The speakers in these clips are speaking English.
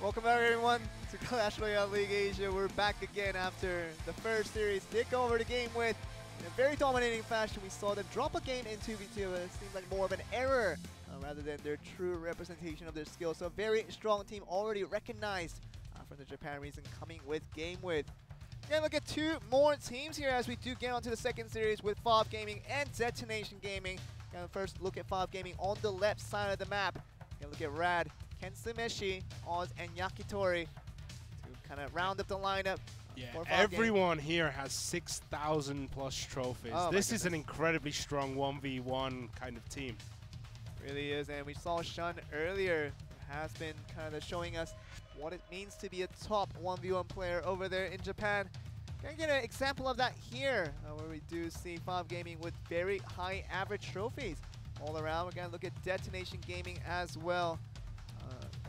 Welcome back, everyone, to Clash Royale League Asia. We're back again after the first series. They took over the Game With in a very dominating fashion. We saw them drop a game in 2v2. It seemed like more of an error rather than their true representation of their skills. So a very strong team already recognized from the Japan region coming with Game With. And look at two more teams here as we do get onto the second series with FAV Gaming and Detonation Gaming. And first look at FAV Gaming on the left side of the map. And look at Rad, Kentsumeshi, Oz, and Yakitori to kind of round up the lineup. Yeah, everyone here has 6,000 plus trophies. Oh, this is an incredibly strong 1v1 kind of team. Really is, and we saw Shun earlier has been kind of showing us what it means to be a top 1v1 player over there in Japan. Can I get an example of that here, where we do see FAV Gaming with very high average trophies all around. We're going to look at Detonation Gaming as well.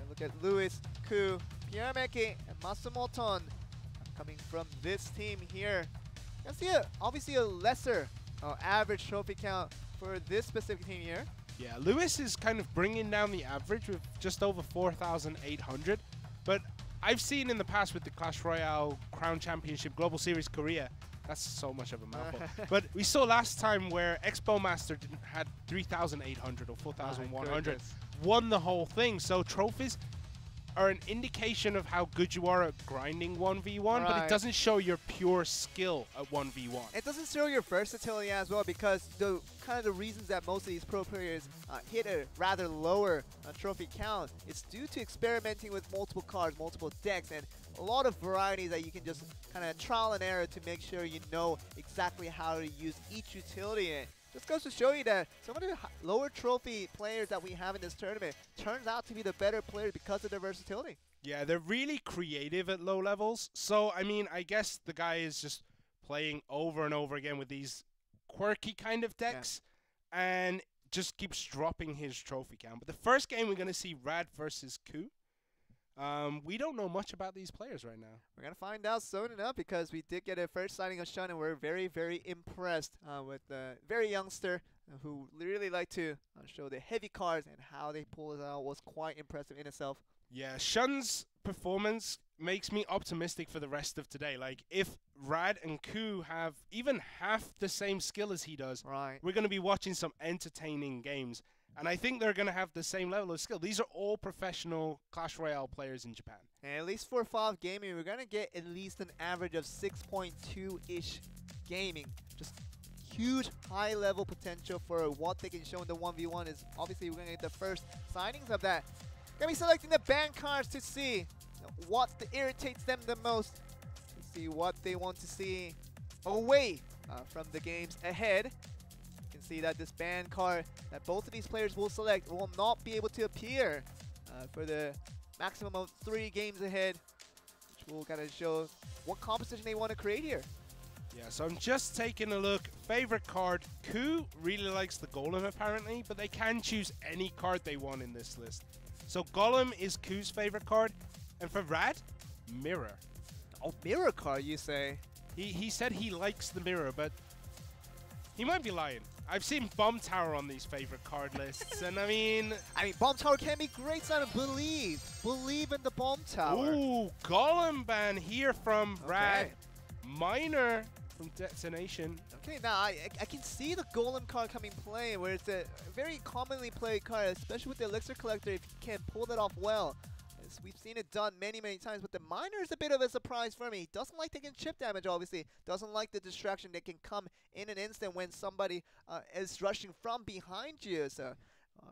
Look at Lewis, Koo, Pirameki, and Matsumoton coming from this team here. You can see obviously a lesser average trophy count for this specific team here. Yeah, Lewis is kind of bringing down the average with just over 4,800. But I've seen in the past with the Clash Royale Crown Championship Global Series Korea, that's so much of a mouthful. But we saw last time where Expo Master had 3,800 or 4,100, won the whole thing. So trophies are an indication of how good you are at grinding 1v1, but it doesn't show your pure skill at 1v1. It doesn't show your versatility as well, because the kind of the reasons that most of these pro players hit a rather lower trophy count is due to experimenting with multiple cards, multiple decks, and a lot of varieties that you can just kind of trial and error to make sure you know exactly how to use each utility. And just goes to show you that some of the lower trophy players that we have in this tournament turns out to be the better players because of their versatility. Yeah, they're really creative at low levels. So, I mean, I guess the guy is just playing over and over again with these quirky kind of decks and just keeps dropping his trophy count. But the first game we're going to see Rad versus Koo. We don't know much about these players right now. We're going to find out soon enough, because we did get a first sighting of Shun, and we're very, very impressed with the very youngster who really like to show the heavy cards, and how they pull it out was quite impressive in itself. Yeah, Shun's performance makes me optimistic for the rest of today. Like, if Rad and Koo have even half the same skill as he does, we're going to be watching some entertaining games. And I think they're going to have the same level of skill. These are all professional Clash Royale players in Japan. And at least for FAV Gaming, we're going to get at least an average of 6.2-ish gaming. Just huge high-level potential for what they can show in the 1v1 is obviously we're going to get the first signings of that. Going to be selecting the banned cards to see what irritates them the most, to see what they want to see away from the games ahead. See that this banned card that both of these players will select will not be able to appear for the maximum of 3 games ahead, which will kind of show what composition they want to create here. Yeah, so I'm just taking a look. Favorite card, Koo really likes the Golem apparently, but they can choose any card they want in this list. So Golem is Koo's favorite card, and for Rad, Mirror. Oh, Mirror card, you say? He said he likes the Mirror, but he might be lying. I've seen Bomb Tower on these favorite card lists, and I mean, Bomb Tower can be great, so believe in the Bomb Tower. Ooh, Golem ban here from Rad, Miner from Detonation. Okay, now I can see the Golem card coming play, where it's a very commonly played card, especially with the Elixir Collector, if you can pull that off well. We've seen it done many, many times, but the Miner is a bit of a surprise for me. He doesn't like taking chip damage, obviously. Doesn't like the distraction that can come in an instant when somebody is rushing from behind you. So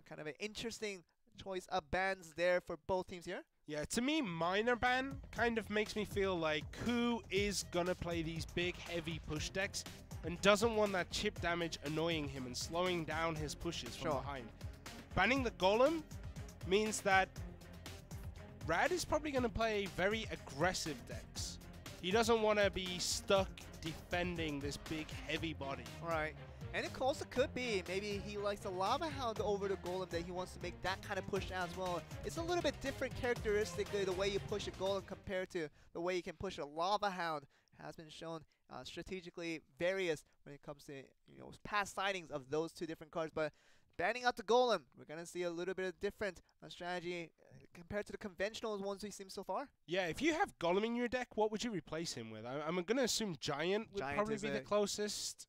kind of an interesting choice of bans there for both teams here. Yeah, to me, Miner ban kind of makes me feel like Koo is going to play these big, heavy push decks and doesn't want that chip damage annoying him and slowing down his pushes from behind. Banning the Golem means that Rad is probably going to play very aggressive decks. He doesn't want to be stuck defending this big, heavy body. Right. And it also could be, maybe he likes the Lava Hound over the Golem, that he wants to make that kind of push as well. It's a little bit different characteristically, the way you push a Golem compared to the way you can push a Lava Hound. Has been shown strategically various when it comes to, you know, past sightings of those two different cards. But banning out the Golem, we're going to see a little bit of different strategy compared to the conventional ones we've seen so far. Yeah, if you have Golem in your deck, what would you replace him with? I'm going to assume Giant would probably be the closest.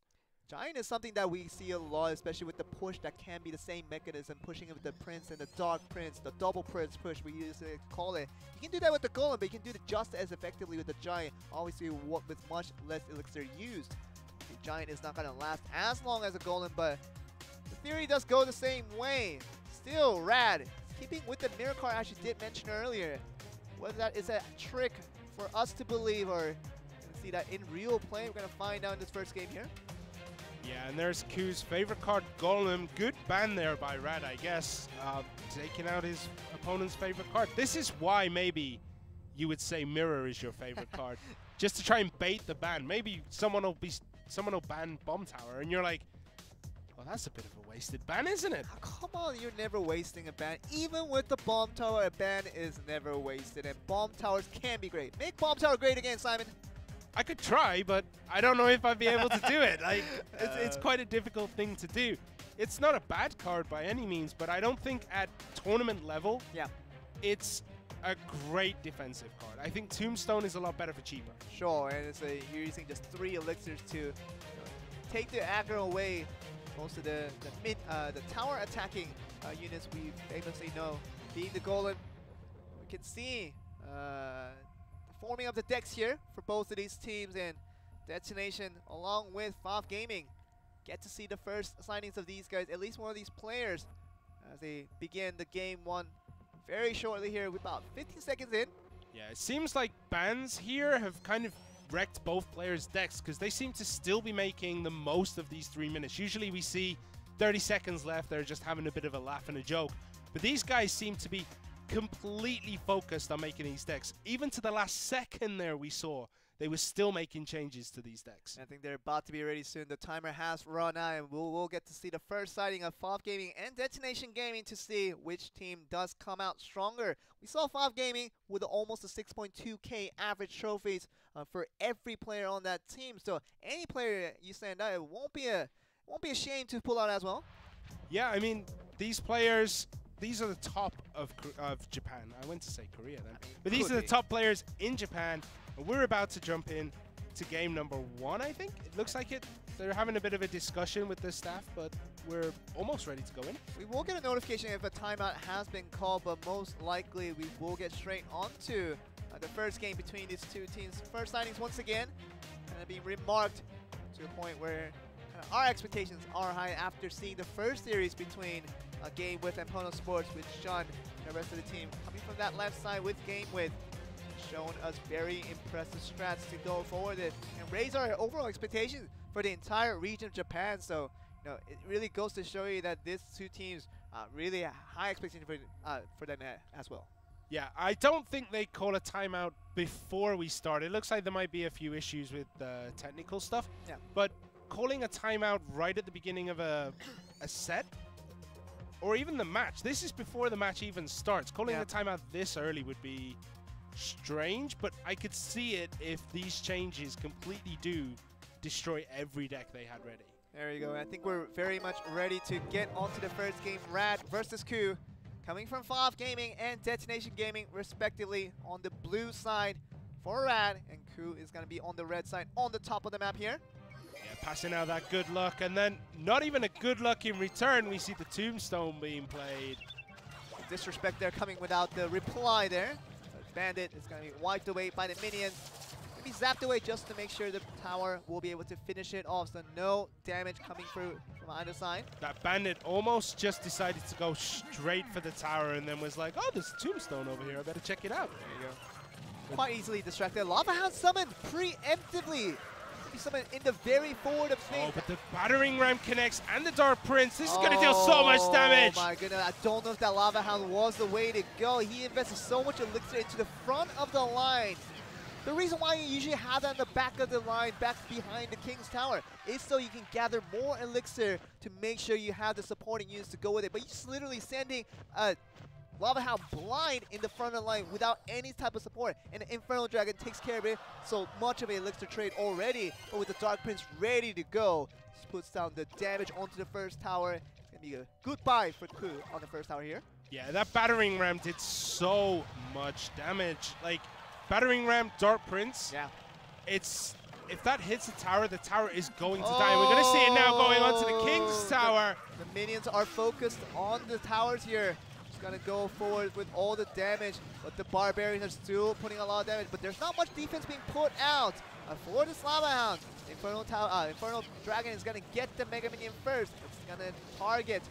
Giant is something that we see a lot, especially with the push that can be the same mechanism, pushing it with the Prince and the Dark Prince, the double Prince push, we used to call it. You can do that with the Golem, but you can do it just as effectively with the Giant, obviously with much less elixir used. The Giant is not going to last as long as a Golem, but the theory does go the same way. Still, Rad, keeping with the mirror card as you did mention earlier, whether that is a trick for us to believe or see that in real play, we're going to find out in this first game here. Yeah, and there's Koo's favorite card, Golem. Good ban there by Rad, I guess, taking out his opponent's favorite card. This is why maybe you would say Mirror is your favorite card, just to try and bait the ban. Maybe someone will ban Bomb Tower, and you're like, well, that's a bit of a wasted ban, isn't it? Oh, come on, you're never wasting a ban. Even with the Bomb Tower, a ban is never wasted, and Bomb Towers can be great. Make Bomb Tower great again, Simon. I could try, but I don't know if I'd be able to do it. Like, it's quite a difficult thing to do. It's not a bad card by any means, but I don't think at tournament level, it's a great defensive card. I think Tombstone is a lot better for cheaper. Sure, and it's you're using just 3 elixirs to take the aggro away. Most of the tower attacking units we famously know, being the Golem. We can see forming up the decks here for both of these teams, and Detonation along with FAV Gaming get to see the first signings of these guys, at least one of these players, as they begin the game one very shortly here with about 15 seconds in. Yeah, it seems like bans here have kind of wrecked both players' decks because they seem to still be making the most of these 3 minutes. Usually we see 30 seconds left, they're just having a bit of a laugh and a joke, but these guys seem to be completely focused on making these decks. Even to the last second there we saw, they were still making changes to these decks. I think they're about to be ready soon. The timer has run out, and we'll get to see the first sighting of FAV Gaming and Detonation Gaming to see which team does come out stronger. We saw FAV Gaming with almost a 6.2k average trophies for every player on that team. So any player you stand out, it won't be a shame to pull out as well. Yeah, I mean, these players, these are the top of Japan. I went to say Korea then. I mean, but these are the top players in Japan. And we're about to jump in to game number 1, I think. It looks like it. They're having a bit of a discussion with the staff, but we're almost ready to go in. We will get a notification if a timeout has been called, but most likely we will get straight onto the first game between these two teams. First signings once again, and being remarked to a point where our expectations are high after seeing the first series between Game With and PONOS Sports, with Shun and the rest of the team coming from that left side with Game With, showing us very impressive strats to go forward and raise our overall expectations for the entire region of Japan. So, you know, it really goes to show you that these two teams really have high expectations for them as well. Yeah, I don't think they call a timeout before we start. It looks like there might be a few issues with the technical stuff, but calling a timeout right at the beginning of a set, or even the match, this is before the match even starts. Calling a timeout this early would be strange, but I could see it if these changes completely do destroy every deck they had ready. There you go. I think we're very much ready to get onto the first game. Rad versus Koo, coming from FAV Gaming and Detonation Gaming, respectively, on the blue side for Rad, and Koo is going to be on the red side on the top of the map here. Yeah, passing out that good luck, and then not even a good luck in return. We see the Tombstone being played. Disrespect there coming without the reply there. But Bandit is going to be wiped away by the minions. Going to be zapped away just to make sure the tower will be able to finish it off. So no damage coming through from either side. That Bandit almost just decided to go straight for the tower and then was like, oh, there's a Tombstone over here. I better check it out. There you go. Quite easily distracted. Lava Hound summoned preemptively. Someone in the very forward of things. Oh, but the battering ram connects and the Dark Prince. This is going to deal so much damage. Oh my goodness, I don't know if that Lava Hound was the way to go. He invested so much elixir into the front of the line. The reason why you usually have that in the back of the line, back behind the King's Tower, is so you can gather more elixir to make sure you have the supporting units to go with it. But you're just literally sending a Lava Hound blind in the front of the line without any type of support, and the Infernal Dragon takes care of it, so much of an elixir trade already, but with the Dark Prince ready to go, just puts down the damage onto the first tower. It's going to be a goodbye for Koo on the first tower here. Yeah, that battering ram did so much damage. Like, battering ram, Dark Prince. Yeah. It's, if that hits the tower is going to die. We're going to see it now going on to the King's Tower. The minions are focused on the towers here. Just going to go forward with all the damage, but the Barbarians are still putting a lot of damage, but there's not much defense being put out for the Lava Hound. Infernal Tower, Infernal Dragon is going to get the Mega Minion first. It's going to target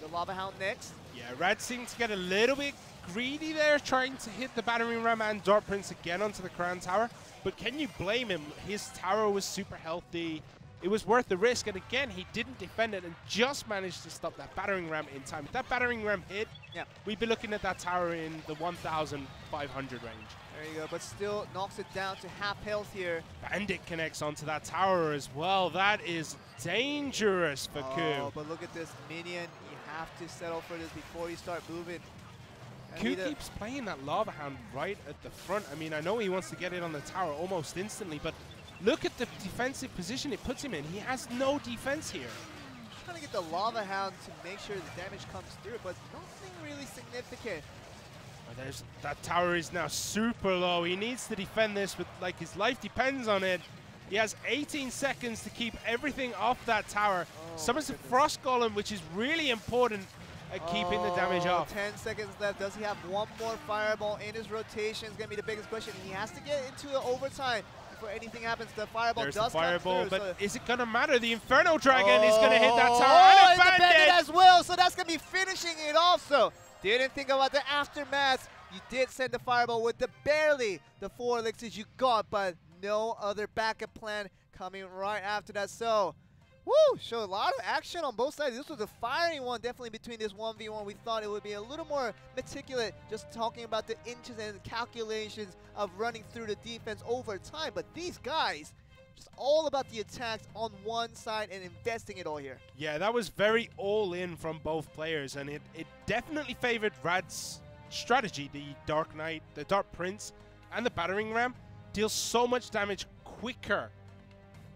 the Lava Hound next. Yeah, Rad seemed to get a little bit greedy there, trying to hit the battering ram and Dark Prince again onto the Crown Tower. But can you blame him? His tower was super healthy. It was worth the risk, and again, he didn't defend it and just managed to stop that battering ram in time. If that battering ram hit, yeah, we'd be looking at that tower in the 1,500 range. There you go, but still knocks it down to half health here. Bandit connects onto that tower as well. That is dangerous for Koo. Oh, but look at this minion. You have to settle for this before you start moving. Koo keeps playing that Lava Hound right at the front. I mean, I know he wants to get it on the tower almost instantly, but look at the defensive position it puts him in. He has no defense here. He's trying to get the Lava Hound to make sure the damage comes through, but nothing really significant. There's, that tower is now super low. He needs to defend this with, like, his life depends on it. He has 18 seconds to keep everything off that tower. Summons a Frost Golem, which is really important at keeping the damage off. 10 seconds left. Does he have one more fireball in his rotation? It's going to be the biggest question. He has to get into an overtime before anything happens. The fireball does come through, but so is it going to matter? The Inferno Dragon is going to hit that tower. And a bandit as well, so that's going to be finishing it off. So didn't think about the aftermath. You did send the fireball with the barely the 4 elixirs you got, but no other backup plan coming right after that. So, woo, showed a lot of action on both sides. This was a fiery one, definitely, between this 1v1. We thought it would be a little more meticulous, just talking about the inches and calculations of running through the defense over time. But these guys, just all about the attacks on one side and investing it all here. Yeah, that was very all-in from both players, and it definitely favored Rad's strategy. The Dark Knight, the Dark Prince, and the Battering Ram deal so much damage quicker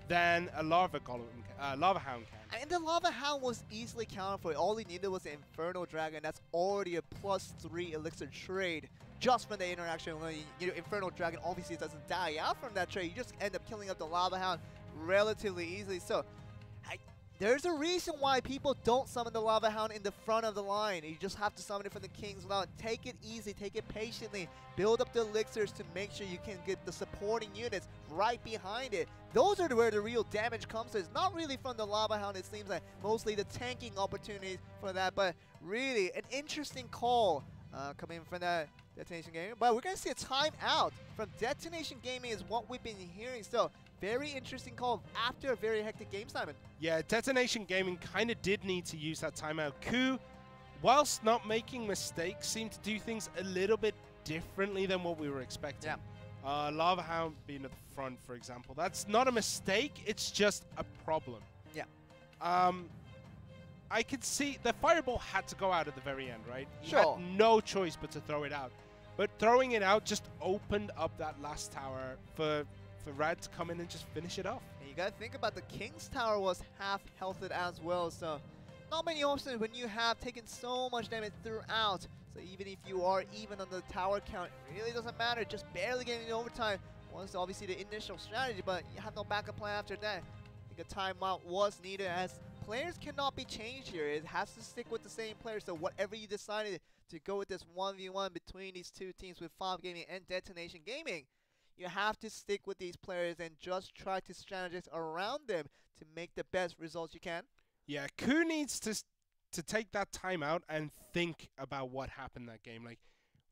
than a Lava Hound can. And the Lava Hound was easily countered for. All he needed was an Infernal Dragon. That's already a +3 elixir trade just from the interaction. When you Infernal Dragon obviously doesn't die out from that trade. You just end up killing up the Lava Hound relatively easily. So there's a reason why people don't summon the Lava Hound in the front of the line. You just have to summon it from the King's Lounge. Take it easy, take it patiently. Build up the elixirs to make sure you can get the supporting units right behind it. Those are where the real damage comes. It's not really from the Lava Hound. It seems like mostly the tanking opportunities for that, but really an interesting call coming from that Detonation Gaming. But we're going to see a timeout from Detonation Gaming is what we've been hearing. So, very interesting call after a very hectic game, Simon. Yeah, Detonation Gaming kind of did need to use that timeout. Koo, whilst not making mistakes, seemed to do things a little bit differently than what we were expecting. Yeah. Lava Hound being at the front, for example. That's not a mistake, it's just a problem. Yeah. I could see the fireball had to go out at the very end, right? Sure. You had no choice but to throw it out. But throwing it out just opened up that last tower for Rad to come in and just finish it off. And you gotta think about the King's Tower was half-healthed as well, so not many options when you have taken so much damage throughout. So even if you are even on the tower count, it really doesn't matter, just barely getting the overtime. Was obviously the initial strategy, but you have no backup plan after that. I think a timeout was needed as players cannot be changed here. It has to stick with the same player, so whatever you decided to go with this 1v1 between these two teams with FAV Gaming and Detonation Gaming, you have to stick with these players and just try to strategize around them to make the best results you can. Yeah, Koo needs to take that time out and think about what happened that game. Like,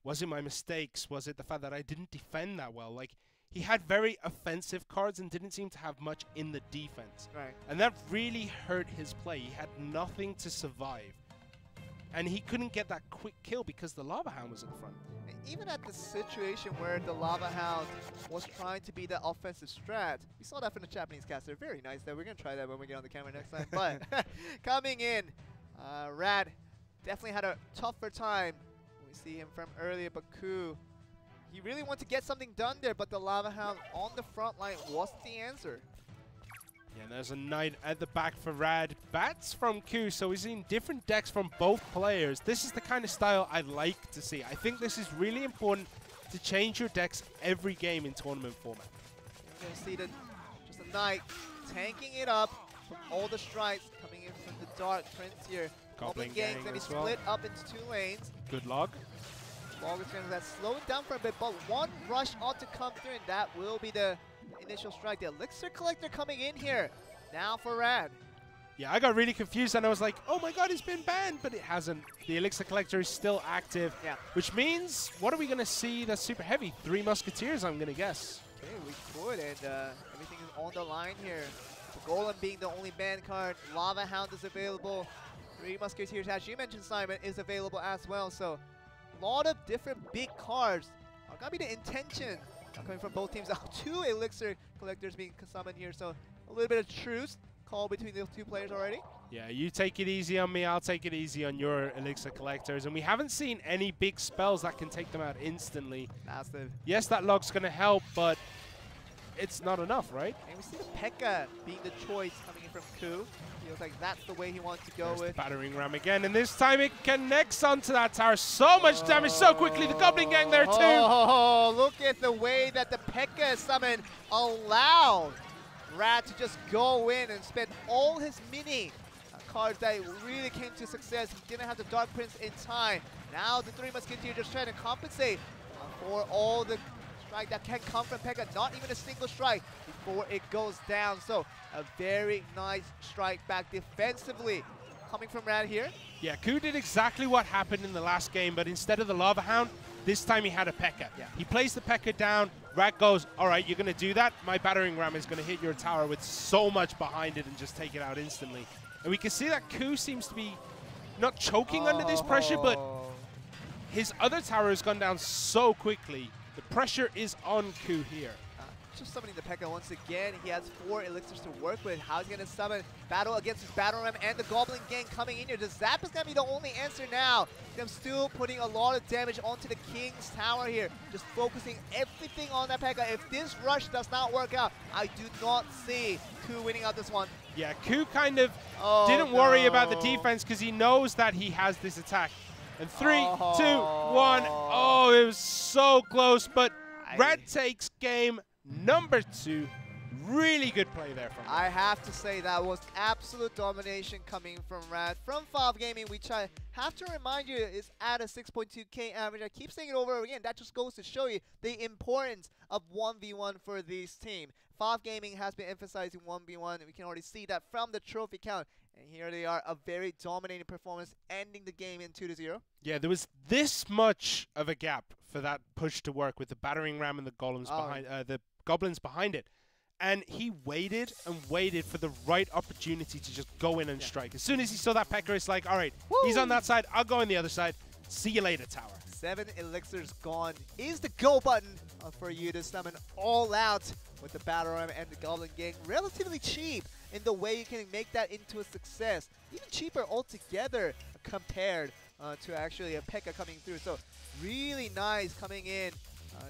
was it my mistakes? Was it the fact that I didn't defend that well? Like, he had very offensive cards and didn't seem to have much in the defense. Right. And that really hurt his play. He had nothing to survive. And he couldn't get that quick kill because the Lava Hound was in front. And even at the situation where the Lava Hound was trying to be the offensive strat, we saw that from the Japanese caster. Very nice. That we're going to try that when we get on the camera next time. But coming in, Rad definitely had a tougher time. We see him from earlier, but Koo, he really wanted to get something done there, but the Lava Hound on the front line was the answer. Yeah, and there's a knight at the back for Rad. Bats from Koo, so we've seen different decks from both players. This is the kind of style I like to see. I think this is really important to change your decks every game in tournament format. You're going to see just a knight tanking it up from all the strikes coming in from the dark prince here. Goblin gangs, and he's split up into two lanes. Good log. Log is going to slow it down for a bit, but one rush ought to come through, and that will be the initial strike. The Elixir Collector coming in here now for Rad. Yeah, I got really confused and I was like, oh my god, it's been banned, but it hasn't. The Elixir Collector is still active, yeah, which means, what are we going to see that's super heavy? Three Musketeers, I'm going to guess. Okay, we could, and everything is on the line here. The Golem being the only banned card, Lava Hound is available, Three Musketeers, as you mentioned, Simon, is available as well, so a lot of different big cards are going to be the intention coming from both teams. Two Elixir Collectors being summoned here, so a little bit of truce call between those two players already. Yeah, you take it easy on me, I'll take it easy on your Elixir Collectors, and we haven't seen any big spells that can take them out instantly. Massive. Yes, that log's going to help, but it's not enough, right? And we see the P.E.K.K.A. being the choice coming in from Koo. Feels like that's the way he wants to go. There's with the battering ram again, and this time it connects onto that tower. So much damage so quickly. The Goblin Gang there too. Oh, look at the way that the P.E.K.K.A. summon allowed Rad to just go in and spend all his mini cards that really came to success. He didn't have the Dark Prince in time. Now the Three Musketeers just trying to compensate for all the strike that can come from P.E.K.K.A. Not even a single strike before it goes down. So a very nice strike back defensively coming from Rad here. Yeah, Koo did exactly what happened in the last game, but instead of the Lava Hound, this time he had a P.E.K.K.A. Yeah. He plays the P.E.K.K.A. down. Rad goes, all right, you're going to do that? My battering ram is going to hit your tower with so much behind it and just take it out instantly. And we can see that Koo seems to be not choking under this pressure, but his other tower has gone down so quickly. The pressure is on Koo here. Just summoning the P.E.K.K.A. once again. He has four Elixirs to work with. How is he going to summon? Battle against his Battle Ram and the Goblin Gang coming in here. The Zap is going to be the only answer now. Them still putting a lot of damage onto the King's Tower here. Just focusing everything on that P.E.K.K.A. If this rush does not work out, I do not see Koo winning out this one. Yeah, Koo kind of didn't worry about the defense because he knows that he has this attack. And three, two, one. Oh, it was so close, but Rad takes game number two. Really good play there from Rad. I have to say that was absolute domination coming from Rad. From FAV Gaming, which I have to remind you is at a 6.2K average. I keep saying it over again. That just goes to show you the importance of 1v1 for this team. FAV Gaming has been emphasizing 1v1, and we can already see that from the trophy count. And here they are, a very dominating performance, ending the game in 2-0. Yeah, there was this much of a gap for that push to work with the battering ram and the goblins behind it. And he waited and waited for the right opportunity to just go in and strike. As soon as he saw that P.E.K.K.A., it's like, all right, he's on that side, I'll go on the other side. See you later, tower. 7 elixirs gone is the go button for you to summon all out with the Battle Ram and the Goblin Gang. Relatively cheap in the way you can make that into a success. Even cheaper altogether compared to actually a P.E.K.K.A. coming through. So really nice coming in.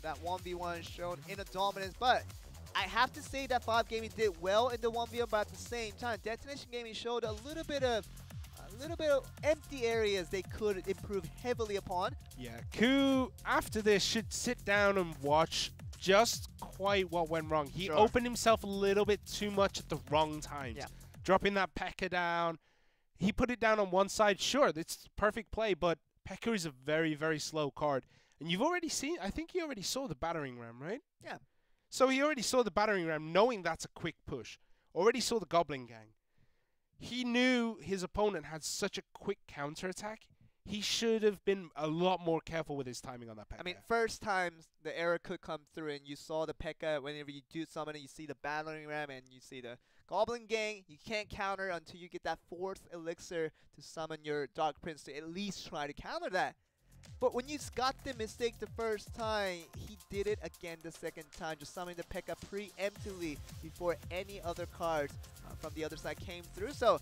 That 1v1 shown in a dominance, but I have to say that FAV Gaming did well in the 1v1, but at the same time, Detonation Gaming showed a little bit of empty areas they could improve heavily upon. Yeah, Koo, after this, should sit down and watch just quite what went wrong. He opened himself a little bit too much at the wrong times. Yeah. Dropping that P.E.K.K.A. down. He put it down on one side. Sure, it's perfect play, but P.E.K.K.A. is a very, very slow card. And you've already seen, I think you already saw the battering ram, right? Yeah. So he already saw the battering ram, knowing that's a quick push. Already saw the Goblin Gang. He knew his opponent had such a quick counterattack. He should have been a lot more careful with his timing on that P.E.K.K.A. I mean, first times the error could come through, and you saw the P.E.K.K.A. Whenever you do summon it, you see the battering ram, and you see the Goblin Gang. You can't counter until you get that fourth elixir to summon your Dark Prince to at least try to counter that. But when you got the mistake the first time, he did it again the second time, just summoning the P.E.K.K.A. preemptively before any other cards from the other side came through. So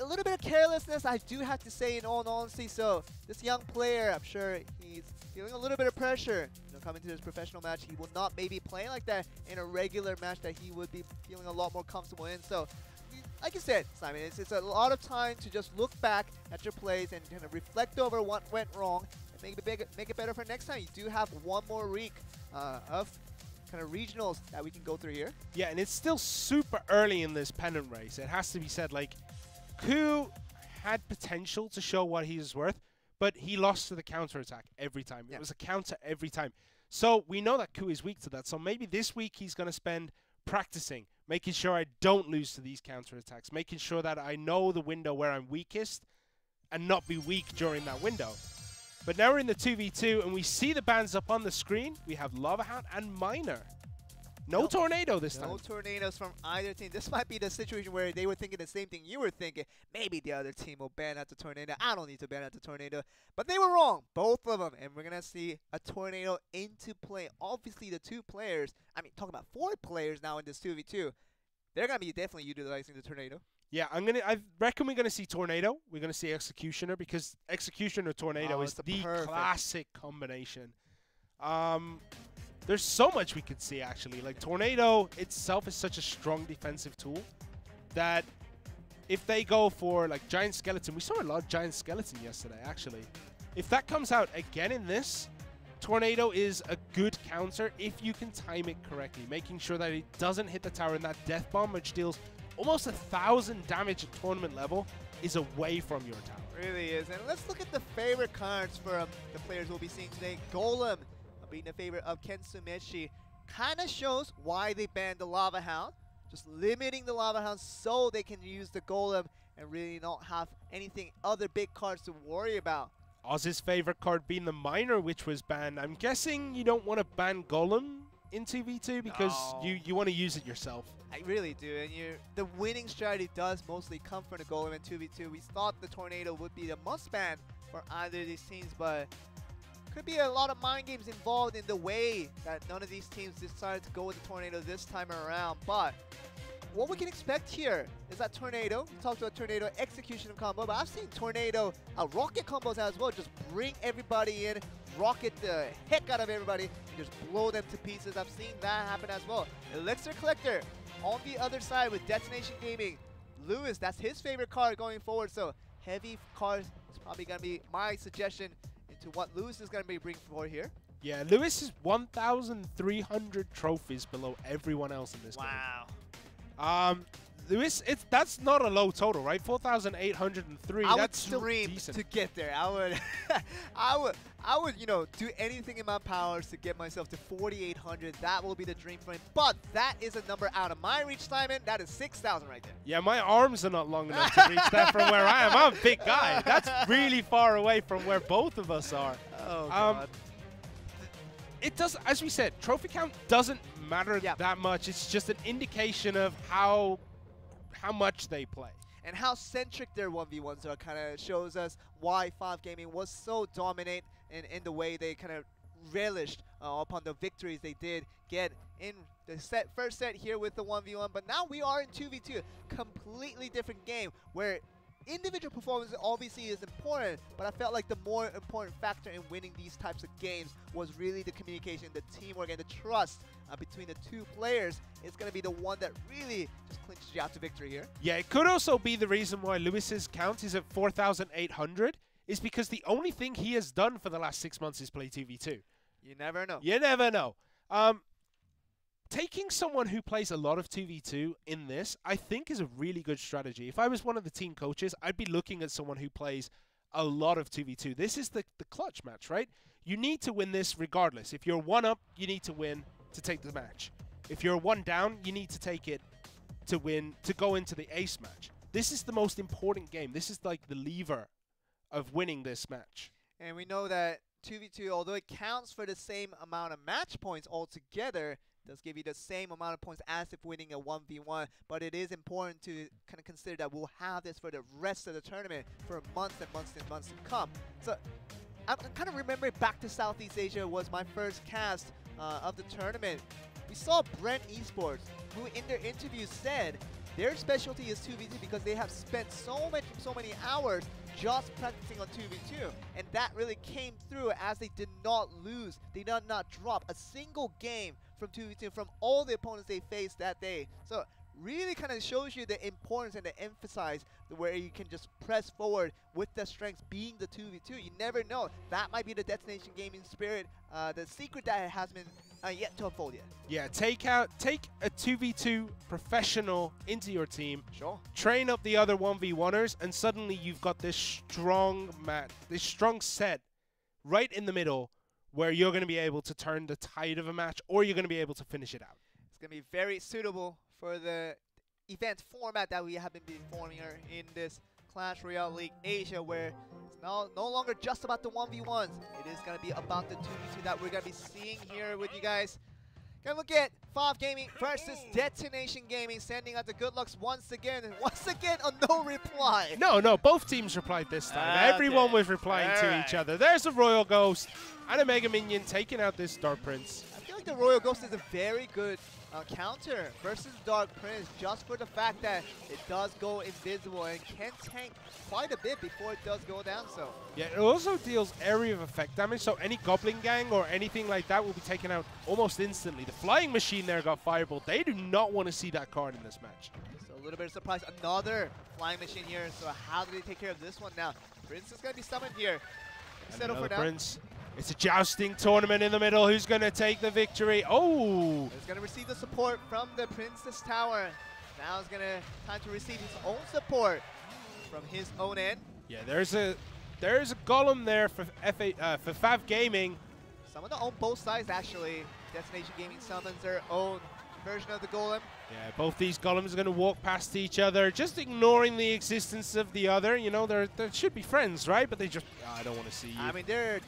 a little bit of carelessness, I do have to say, in all honesty. So this young player, I'm sure he's feeling a little bit of pressure. You know, coming to this professional match, he will not maybe play like that in a regular match that he would be feeling a lot more comfortable in. So, like you said, Simon, it's a lot of time to just look back at your plays and kind of reflect over what went wrong and make it better for next time. You do have one more week of kind of regionals that we can go through here. Yeah, and it's still super early in this pennant race. It has to be said, like, Koo had potential to show what he was worth, but he lost to the counter-attack every time. Yeah. It was a counter every time. So we know that Koo is weak to that, so maybe this week he's going to spend practicing, making sure I don't lose to these counter-attacks, making sure that I know the window where I'm weakest and not be weak during that window. But now we're in the 2v2, and we see the bans up on the screen. We have Lava Hound and Miner. No tornado this time. No tornadoes from either team. This might be the situation where they were thinking the same thing you were thinking. Maybe the other team will ban out the tornado. I don't need to ban out the tornado. But they were wrong, both of them. And we're going to see a tornado into play. Obviously, the two players, I mean, talking about four players now in this 2v2, they're going to be definitely utilizing the tornado. Yeah, I reckon we're gonna see tornado. We're gonna see executioner, because executioner tornado is the classic combination. There's so much we could see actually. Like, tornado itself is such a strong defensive tool that if they go for like giant skeleton, we saw a lot of giant skeleton yesterday actually. If that comes out again in this, tornado is a good counter if you can time it correctly, making sure that it doesn't hit the tower, and that death bomb, which deals almost 1,000 damage at tournament level, is away from your tower. Really is. And let's look at the favorite cards for the players we'll be seeing today. Golem being the favorite of Kentsumeshi. Kind of shows why they banned the Lava Hound. Just limiting the Lava Hound so they can use the Golem and really not have anything other big cards to worry about. Oz's favorite card being the Miner, which was banned. I'm guessing you don't want to ban Golem in 2v2 because you want to use it yourself. I really do, and the winning strategy does mostly come from the Golem in 2v2. We thought the tornado would be the must-ban for either of these teams, but could be a lot of mind games involved in the way that none of these teams decided to go with the tornado this time around. But what we can expect here is that tornado, we talked about tornado execution combo, but I've seen tornado rocket combos as well. Just bring everybody in, rocket the heck out of everybody, and just blow them to pieces. I've seen that happen as well. Elixir Collector on the other side with Detonation Gaming. Lewis, that's his favorite card going forward, so heavy cards is probably going to be my suggestion into what Lewis is going to be bringing forward here. Yeah, Lewis is 1,300 trophies below everyone else in this game. Wow. Lewis, that's not a low total, right? 4,803. That's still decent. To get there. I would, you know, do anything in my powers to get myself to 4,800. That will be the dream for him. But that is a number out of my reach, Simon. That is 6,000 right there. Yeah, my arms are not long enough to reach that from where I am. I'm a big guy. That's really far away from where both of us are. Oh, God. It does, as we said, trophy count doesn't matter that much. It's just an indication of how much they play. And how centric their 1v1s are kind of shows us why FAV Gaming was so dominant in the way they kind of relished upon the victories they did get in the first set here with the 1v1. But now we are in 2v2, completely different game where individual performance obviously is important, but I felt like the more important factor in winning these types of games was really the communication, the teamwork, and the trust between the two players. It's going to be the one that really just clinches you out to victory here. Yeah, it could also be the reason why Lewis's count is at 4,800 is because the only thing he has done for the last 6 months is play 2v2. You never know. You never know. Taking someone who plays a lot of 2v2 in this, I think, is a really good strategy. If I was one of the team coaches, I'd be looking at someone who plays a lot of 2v2. This is the clutch match, right? You need to win this regardless. If you're one up, you need to win to take the match. If you're one down, you need to take it to win, to go into the ace match. This is the most important game. This is like the lever of winning this match. And we know that 2v2, although it counts for the same amount of match points altogether, does give you the same amount of points as if winning a 1v1, but it is important to kind of consider that we'll have this for the rest of the tournament for months and months and months to come. So I'm kind of remembering back to Southeast Asia was my first cast of the tournament. We saw Bren Esports, who in their interview said Their specialty is 2v2 because they have spent so many hours just practicing on 2v2, and that really came through as they did not lose. They did not drop a single game from 2v2 from all the opponents they faced that day. So really kind of shows you the importance and the emphasis where you can just press forward with the strengths being the 2v2. You never know. That might be the Detonation Gaming spirit, the secret that has been yet to unfold yet. Yeah, take a 2v2 professional into your team. Sure. Train up the other 1v1ers, and suddenly you've got this strong match, this strong set right in the middle where you're going to be able to turn the tide of a match, or you're going to be able to finish it out. It's going to be very suitable for the event format that we have been performing here in this Clash Royale League Asia, where it's now no longer just about the 1v1s. It is going to be about the 2v2 that we're going to be seeing here with you guys. Gonna look at FAV Gaming versus Detonation Gaming, sending out the good lucks once again, and once again a no reply. No, both teams replied this time. Okay. Everyone was replying to each other. There's a Royal Ghost and a Mega Minion taking out this Dark Prince. I feel like the Royal Ghost is a very good counter versus Dark Prince, just for the fact that it does go invisible and can tank quite a bit before it does go down. So yeah, it also deals area of effect damage, so any Goblin Gang or anything like that will be taken out almost instantly. The Flying Machine there got Fireball. They do not want to see that card in this match. So a little bit of surprise, another Flying Machine here. So how do they take care of this one now? Prince is going to be summoned here. Settle for now. Prince. It's a jousting tournament in the middle. Who's going to take the victory? Oh! He's going to receive the support from the Princess Tower. Now it's time to receive his own support from his own end. Yeah, there's a golem there for FAV Gaming. Someone on both sides, actually. Detonation Gaming summons their own version of the golem. Yeah, both these golems are going to walk past each other, just ignoring the existence of the other. You know, they should be friends, right? But they just, I don't want to see you. I mean, they're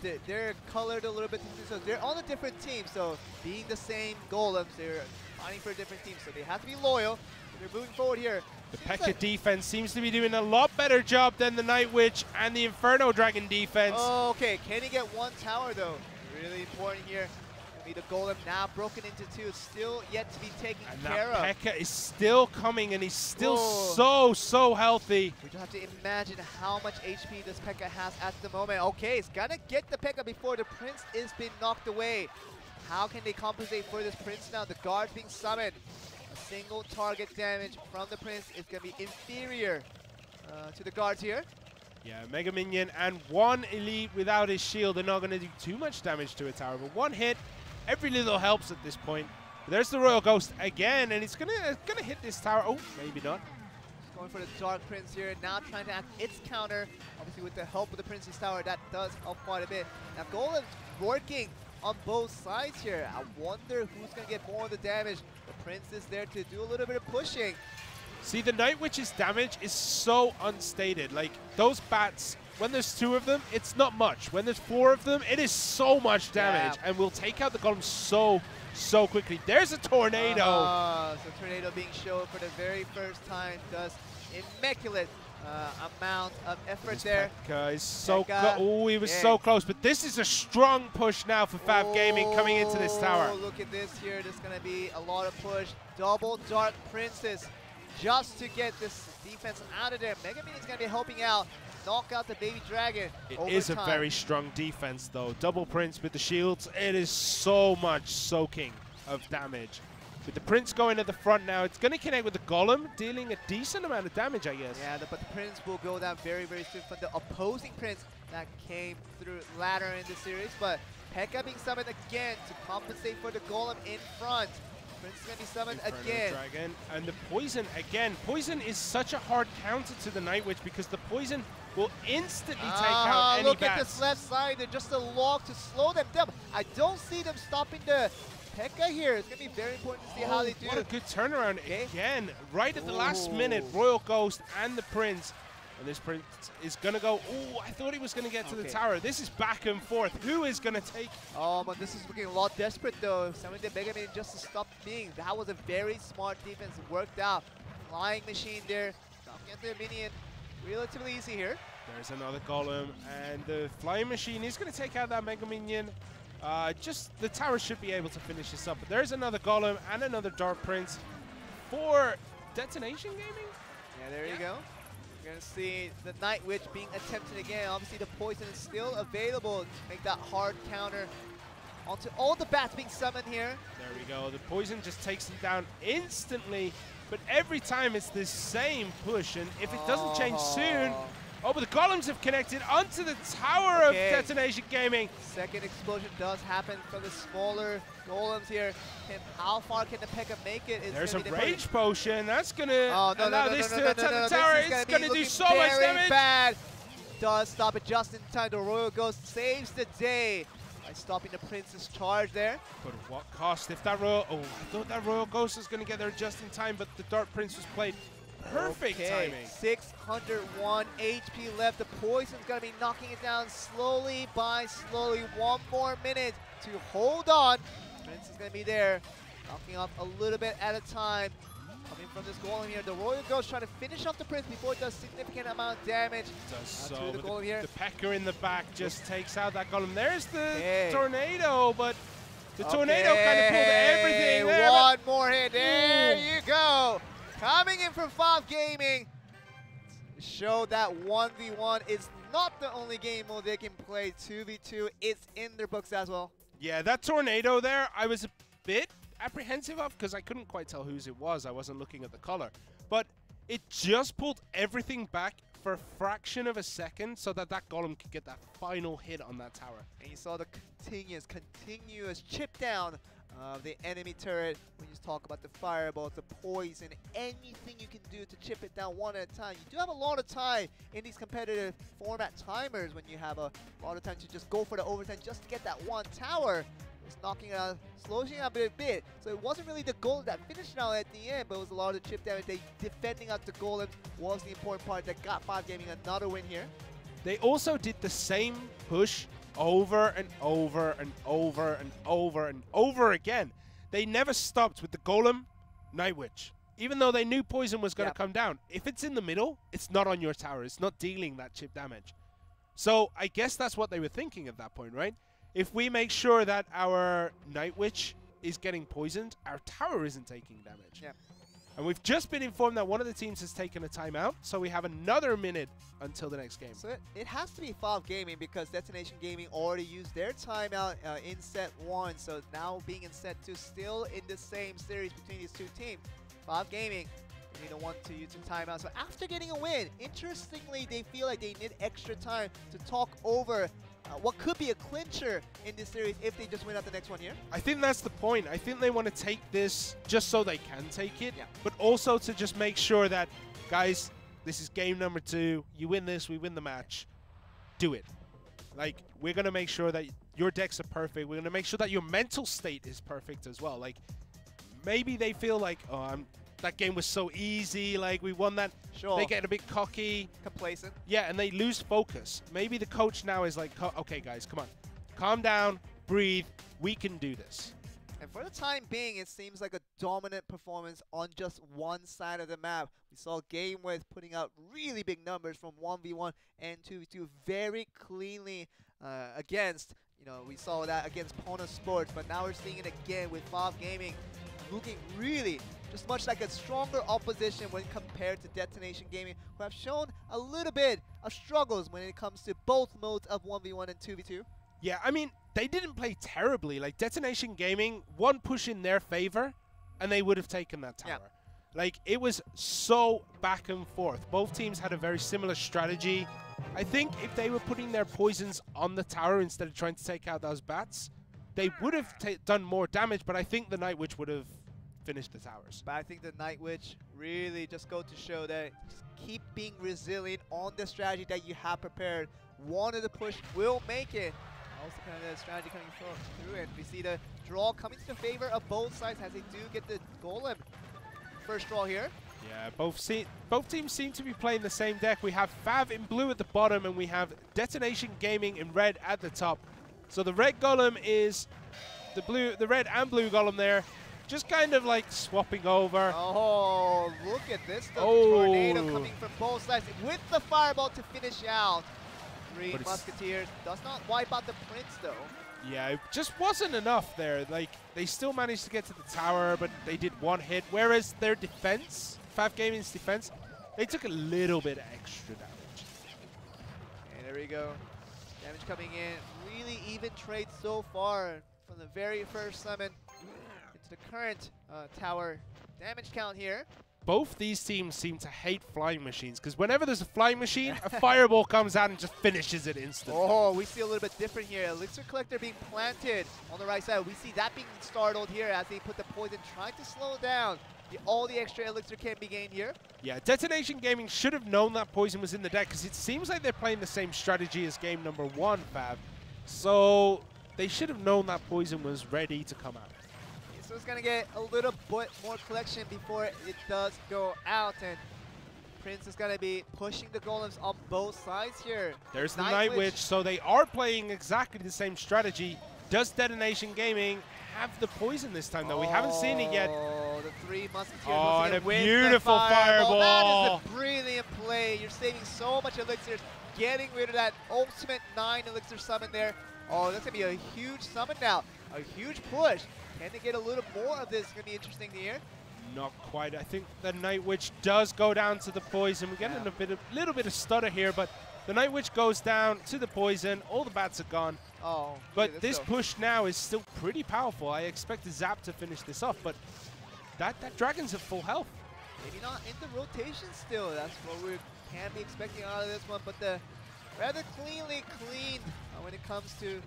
colored a little bit, so they're on a different team. So being the same golems, they're fighting for a different team. So they have to be loyal. They're moving forward here. The P.E.K.K.A defense seems to be doing a lot better job than the Night Witch and the Inferno Dragon defense. Oh, okay, can he get one tower though? Really important here. The golem now broken into two, still yet to be taken care of. And P.E.K.K.A is still coming, and he's still so healthy. We don't have to imagine how much HP this P.E.K.K.A has at the moment. Okay, he's gonna get the P.E.K.K.A before the Prince is being knocked away. How can they compensate for this Prince now? The guard being summoned. A single target damage from the Prince is gonna be inferior to the guards here. Yeah, Mega Minion and one Elite without his shield are not gonna do too much damage to a tower, but one hit, every little helps at this point. But there's the Royal Ghost again, and it's gonna hit this tower. Oh, maybe not. Just going for the Dark Prince here, now trying to act its counter. Obviously with the help of the Prince's Tower, that does help quite a bit. Now golem's working on both sides here. I wonder who's gonna get more of the damage. The Prince is there to do a little bit of pushing. See, the Night Witch's damage is so unstated. Like, those bats, when there's two of them, it's not much. When there's four of them, it is so much damage, and we'll take out the golem so quickly. There's a tornado. So tornado being shown for the very first time does immaculate amount of effort there. Guys, so he was so close, but this is a strong push now for FAV Gaming coming into this tower. Look at this here. There's gonna be a lot of push. Double Dark Princess just to get this defense out of there. Mega Minion is gonna be helping out. Knock out the baby dragon. It is a very strong defense though. Double Prince with the shields. It is so much soaking of damage. With the Prince going at the front now, it's going to connect with the Golem, dealing a decent amount of damage, I guess. Yeah, but the Prince will go down very, very soon from the opposing Prince that came through later in the series. But P.E.K.K.A being summoned again to compensate for the Golem in front. Prince is going to be summoned again. Dragon. And the Poison again. Poison is such a hard counter to the Night Witch because the Poison will instantly take out any bats. Look at this left side. They're just a log to slow them down. I don't see them stopping the P.E.K.K.A here. It's going to be very important to see how they do. What a good turnaround again. Right at the last minute, Royal Ghost and the Prince. And this Prince is going to go, I thought he was going to get to the tower. This is back and forth. Who is going to take? Oh, but this is looking a lot desperate, though. Someone did Mega Man just to stop being. That was a very smart defense. Worked out. Flying Machine there. Stopping at their minion. Relatively easy here. There's another golem. And the Flying Machine is going to take out that Mega Minion. Just the tower should be able to finish this up. But there's another golem and another Dark Prince. Four Detonation Gaming? Yeah, there you go. You're going to see the Night Witch being attempted again. Obviously, the poison is still available to make that hard counter onto all the bats being summoned here. There we go. The poison just takes them down instantly, but every time it's the same push, and if it doesn't change soon... Oh, but the golems have connected onto the tower of Detonation Gaming. Second explosion does happen from the smaller golems here. And how far can the Pekka make it? There's a rage potion. That's going to allow this to attack the tower. It's going to do so much damage. Bad. Does stop it just in time. The Royal Ghost saves the day by stopping the Prince's charge there. But what cost? If that Royal... Oh, I thought that Royal Ghost was going to get there just in time, but the Dark Prince was played. Perfect timing. 601 HP left. The poison's going to be knocking it down slowly by slowly. 1 more minute to hold on. Prince is going to be there, knocking off a little bit at a time. Coming from this golem here, the Royal Ghost trying to finish off the Prince before it does significant amount of damage. To the golem here. The Pekka in the back just takes out that golem. There's the tornado, but the tornado kind of pulled everything there. 1 more hit. There you go. Coming in from FAV Gaming, show that 1v1 is not the only game mode they can play. 2v2, it's in their books as well. Yeah, that tornado there, I was a bit apprehensive of because I couldn't quite tell whose it was. I wasn't looking at the color. But it just pulled everything back for a fraction of a second so that that golem could get that final hit on that tower. And you saw the continuous chip down of the enemy turret. We just talk about the fireballs, the poison, anything you can do to chip it down one at a time. You do have a lot of time in these competitive format timers when you have a lot of time to just go for the overtime just to get that one tower. It's knocking it out, slowing it up a bit. So it wasn't really the goal that finished out at the end, but it was a lot of chip damage. They defending out the golem was the important part that got FAV Gaming another win here. They also did the same push over and over and over and over and over again. They never stopped with the golem, Night Witch. Even though they knew poison was going to come down. If it's in the middle, it's not on your tower. It's not dealing that chip damage. So I guess that's what they were thinking at that point, right? If we make sure that our Night Witch is getting poisoned, our tower isn't taking damage. Yeah. And we've just been informed that one of the teams has taken a timeout, so we have another minute until the next game. So it has to be FAV Gaming because Detonation Gaming already used their timeout in set 1, so now being in set 2, still in the same series between these two teams. FAV Gaming, they need a 1-2 timeout. So after getting a win, interestingly, they feel like they need extra time to talk over what could be a clincher in this series if they just win out the next one here? I think that's the point. I think they want to take this just so they can take it, but also to just make sure that, guys, this is game number 2. You win this, we win the match. Do it. Like, we're going to make sure that your decks are perfect. We're going to make sure that your mental state is perfect as well. Like, maybe they feel like, oh, that game was so easy, like we won that. Sure. They get a bit cocky. Complacent. Yeah, and they lose focus. Maybe the coach now is like, okay guys, come on. Calm down, breathe, we can do this. And for the time being, it seems like a dominant performance on just one side of the map. We saw Game With putting out really big numbers from 1v1 and 2v2 very cleanly against, you know, we saw that against PONOS Sports, but now we're seeing it again with FAV Gaming looking really just much like a stronger opposition when compared to Detonation Gaming, who have shown a little bit of struggles when it comes to both modes of 1v1 and 2v2. Yeah, I mean, they didn't play terribly. Like, Detonation Gaming, one push in their favor, and they would have taken that tower. Yeah. Like, it was so back and forth. Both teams had a very similar strategy. I think if they were putting their poisons on the tower instead of trying to take out those bats, they would have done more damage, but I think the Night Witch would have finished the towers. But I think the Night Witch really just go to show that just keep being resilient on the strategy that you have prepared. One of the push will make it. Also kind of the strategy coming through, and we see the draw coming to the favor of both sides as they do get the golem. First draw here. Yeah, both teams seem to be playing the same deck. We have FAV in blue at the bottom, and we have Detonation Gaming in red at the top. So the red golem is the red and blue golem there, just kind of like swapping over. Oh, look at this! The tornado coming from both sides with the fireball to finish out. Three musketeers does not wipe out the Prince though. Yeah, it just wasn't enough there. Like, they still managed to get to the tower, but they did 1 hit. Whereas their defense FAV Gaming's defense, they took a little bit extra damage. And there we go. Damage coming in. Really even trade so far from the very first summon into the current tower. Damage count here. Both these teams seem to hate flying machines, because whenever there's a flying machine, a fireball comes out and just finishes it instantly. Oh, we see a little bit different here. Elixir Collector being planted on the right side. We see that being startled here as they put the poison, trying to slow down. All the extra elixir can be gained here. Yeah, Detonation Gaming should have known that poison was in the deck, because it seems like they're playing the same strategy as game number one, FAV. So they should have known that poison was ready to come out. So it's going to get a little bit more collection before it does go out, and Prince is going to be pushing the golems on both sides here. There's the Night Witch, so they are playing exactly the same strategy. Does Detonation Gaming have the poison this time, though? We haven't seen it yet. Oh, the three musketeers. Oh, and a beautiful fireball. That is a brilliant play. You're saving so much elixirs, getting rid of that ultimate 9 elixir summon there. Oh, that's going to be a huge summon now, a huge push. Can they get a little more of this? It's going to be interesting to hear. Not quite. I think the Night Witch does go down to the poison. We're getting a little bit of stutter here, but the Night Witch goes down to the poison. All the bats are gone. Oh. But this push now is still pretty powerful. I expect the Zap to finish this off, but that Dragon's at full health. Maybe not in the rotation still. That's what we can be expecting out of this one, but the rather clean when it comes to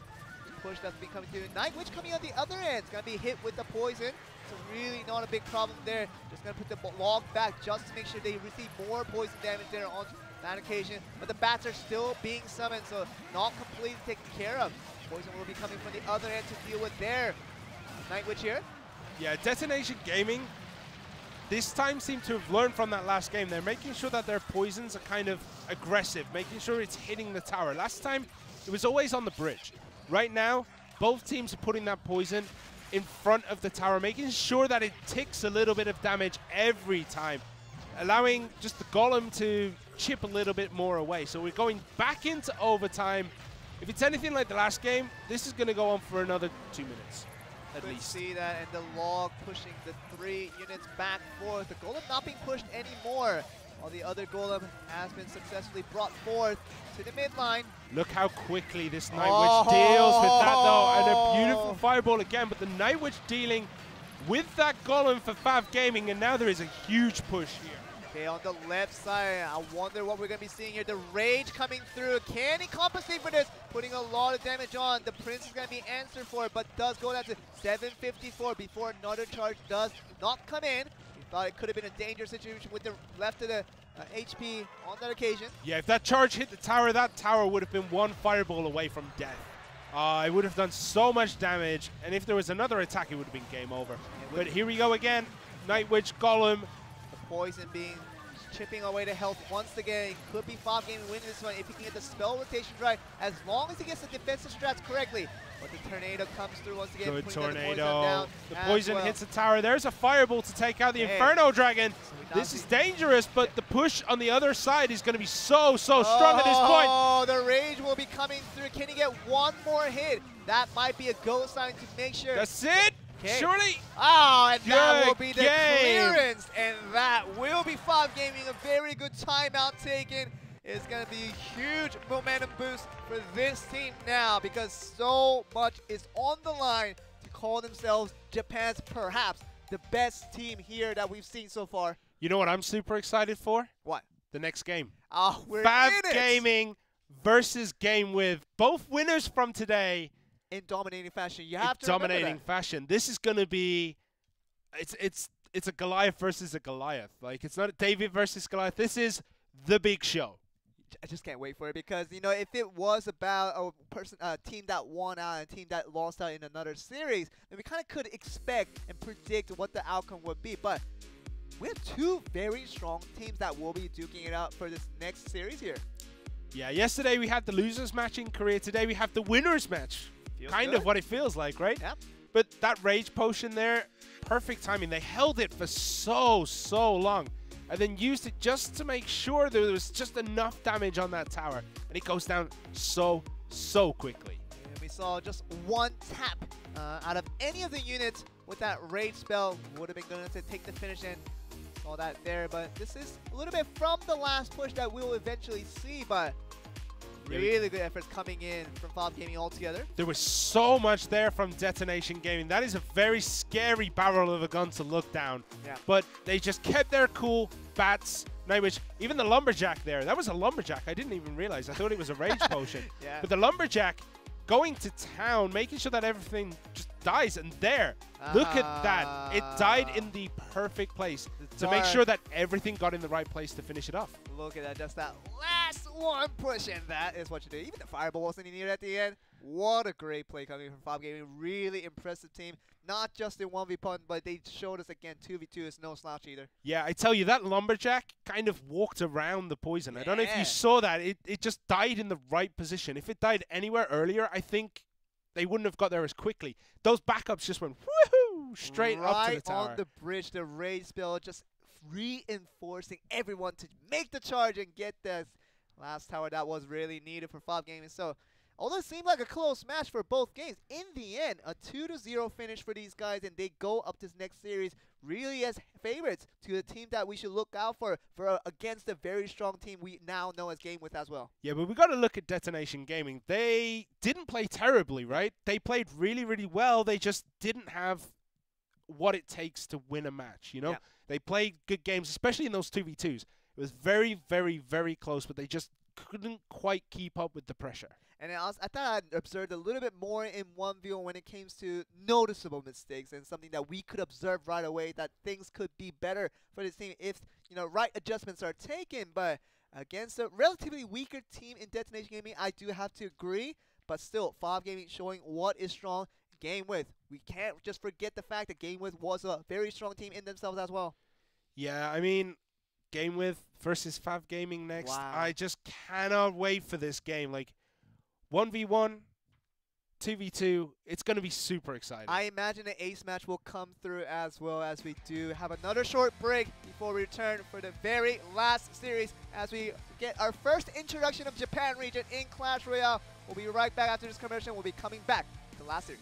push that's been coming through. Night Witch coming out the other end. It's going to be hit with the poison. So really not a big problem there. Just going to put the log back just to make sure they receive more poison damage there on that occasion. But the bats are still being summoned, so not completely taken care of. Poison will be coming from the other end to deal with their Night Witch here. Yeah, Detonation Gaming this time seem to have learned from that last game. They're making sure that their poisons are kind of aggressive, making sure it's hitting the tower. Last time, it was always on the bridge. Right now, both teams are putting that poison in front of the tower, making sure that it takes a little bit of damage every time, allowing just the golem to chip a little bit more away. So we're going back into overtime. If it's anything like the last game, this is going to go on for another 2 minutes, at least. See that, and the log pushing the 3 units back forth. The golem not being pushed anymore. While the other golem has been successfully brought forth to the midline. Look how quickly this Night Witch deals with that, though. And a beautiful fireball again, but the Night Witch dealing with that golem for FAV Gaming, and now there is a huge push here. Okay, on the left side, I wonder what we're going to be seeing here. The rage coming through. Can he compensate for this? Putting a lot of damage on. The Prince is going to be answered for it, but does go down to 754 before another charge does not come in. Thought it could have been a dangerous situation with the left of the HP on that occasion. Yeah, if that charge hit the tower, that tower would have been one fireball away from death. It would have done so much damage, and if there was another attack, it would have been game over. But here we go again. Night Witch, golem. The poison being chipping away to health once again. It could be FAV Gaming winning this one if he can get the spell rotation right, as long as he gets the defensive strats correctly. But the tornado comes through once again. Good tornado. The poison hits the tower. There's a fireball to take out the Inferno Dragon. So this is dangerous, but the push on the other side is going to be so strong at this point. Oh, the rage will be coming through. Can he get one more hit? That might be a go sign to make sure. That's it. Surely. Oh, and that will be the clearance. And that will be FAV Gaming. A very good timeout taken. It's going to be a huge momentum boost for this team now, because so much is on the line to call themselves Japan's perhaps the best team here that we've seen so far. You know what I'm super excited for? What? The next game. Oh, we're FAV Gaming versus Game With. Both winners from today. In dominating fashion. You have to remember that. Dominating fashion. This is going to be... It's a Goliath versus a Goliath. Like, it's not David versus Goliath. This is the big show. I just can't wait for it, because, you know, if it was about a team that won out and a team that lost out in another series, then we kind of could expect and predict what the outcome would be. But we have two very strong teams that will be duking it out for this next series here. Yeah, yesterday we had the losers match in Korea. Today we have the winners match. Kind of what it feels like, right? Yeah. But that rage potion there, perfect timing. They held it for so long, and then used it just to make sure there was just enough damage on that tower. And it goes down so quickly. And we saw just one tap out of any of the units with that rage spell would have been going to take the finish, and all that there, but this is a little bit from the last push that we'll eventually see, but really good efforts coming in from FAV Gaming altogether. There was so much there from Detonation Gaming. That is a very scary barrel of a gun to look down. Yeah. But they just kept their cool. Bats, Nightwish, even the Lumberjack there. That was a Lumberjack. I didn't even realize. I thought it was a Rage Potion. Yeah. But the Lumberjack going to town, making sure that everything just dies. And there, look at that. It died in the perfect place to make sure that everything got in the right place to finish it off. Look at that. Just that last one push, and that is what you do. Even the Fireball wasn't in here at the end. What a great play coming from FAV Gaming. Really impressive team. Not just in 1v1, but they showed us again 2v2 is no slouch either. Yeah, I tell you, that Lumberjack kind of walked around the poison. Yeah. I don't know if you saw that. It just died in the right position. If it died anywhere earlier, I think they wouldn't have got there as quickly. Those backups just went woohoo straight up to the tower. Right on the bridge, the raid spell just reinforcing everyone to make the charge and get this last tower that was really needed for FAV Gaming. So, although it seemed like a close match for both games, in the end, a 2-0 finish for these guys, and they go up this next series really as favorites to the team that we should look out for against the very strong team we now know as Game With as well. Yeah, but we got to look at Detonation Gaming. They didn't play terribly, right? They played really, really well. They just didn't have what it takes to win a match, you know? Yeah. They played good games, especially in those 2v2s. It was very, very, very close, but they just couldn't quite keep up with the pressure. And I thought I'd observed a little bit more in 1v1 when it came to noticeable mistakes and something that we could observe right away that things could be better for this team if, you know, right adjustments are taken. But against a relatively weaker team in Detonation Gaming, I do have to agree. But still, FAV Gaming showing what is strong. Game With, we can't just forget the fact that Game With was a very strong team in themselves as well. Yeah, I mean, Game With versus FAV Gaming next. Wow. I just cannot wait for this game. Like, 1v1, 2v2, it's going to be super exciting. I imagine the ace match will come through as well, as we do have another short break before we return for the very last series as we get our first introduction of Japan region in Clash Royale. We'll be right back after this commercial. We'll be coming back to the last series.